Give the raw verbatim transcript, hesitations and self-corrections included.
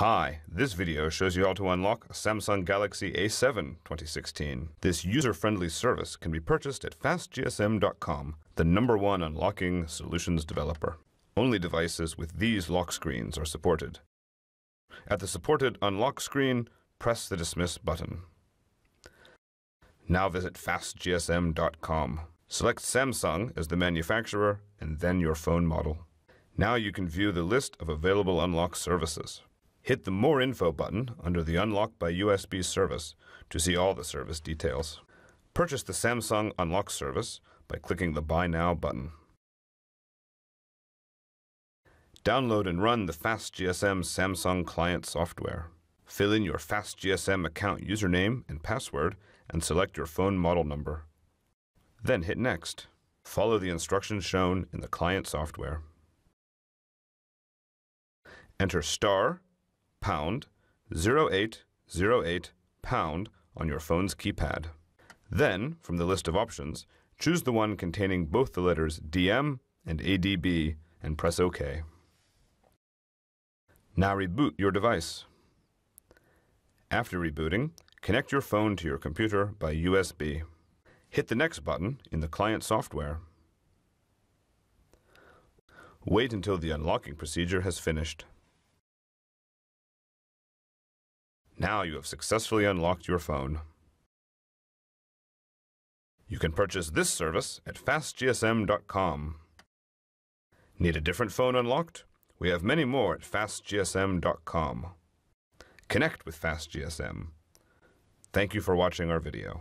Hi, this video shows you how to unlock Samsung Galaxy A seven twenty sixteen. This user-friendly service can be purchased at fast G S M dot com, the number one unlocking solutions developer. Only devices with these lock screens are supported. At the supported unlock screen, press the dismiss button. Now visit fast G S M dot com. Select Samsung as the manufacturer and then your phone model. Now you can view the list of available unlock services. Hit the More Info button under the Unlock by U S B service to see all the service details. Purchase the Samsung Unlock service by clicking the Buy Now button. Download and run the FastGSM Samsung client software. Fill in your FastGSM account username and password and select your phone model number. Then hit Next. Follow the instructions shown in the client software. Enter star pound zero eight zero eight pound on your phone's keypad. Then, from the list of options, choose the one containing both the letters D M and A D B and press OK. Now reboot your device. After rebooting, connect your phone to your computer by U S B. Hit the Next button in the client software. Wait until the unlocking procedure has finished. Now you have successfully unlocked your phone. You can purchase this service at fast G S M dot com. Need a different phone unlocked? We have many more at fast G S M dot com. Connect with FastGSM. Thank you for watching our video.